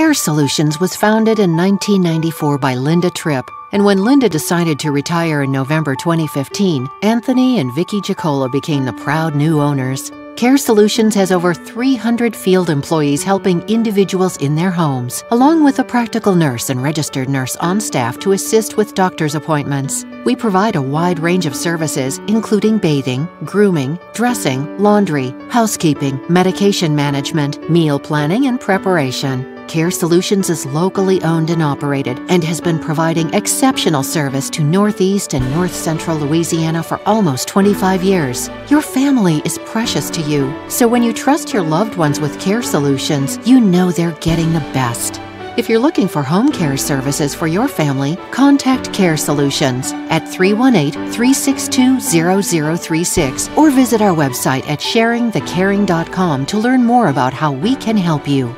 Care Solutions was founded in 1994 by Linda Tripp, and when Linda decided to retire in November 2015, Anthony and Vickie Jacola became the proud new owners. Care Solutions has over 300 field employees helping individuals in their homes, along with a practical nurse and registered nurse on staff to assist with doctor's appointments. We provide a wide range of services, including bathing, grooming, dressing, laundry, housekeeping, medication management, meal planning, and preparation. Care Solutions is locally owned and operated and has been providing exceptional service to Northeast and North Central Louisiana for almost 25 years. Your family is precious to you, so when you trust your loved ones with Care Solutions, you know they're getting the best. If you're looking for home care services for your family, contact Care Solutions at 318-362-0036 or visit our website at sharingthecaring.com to learn more about how we can help you.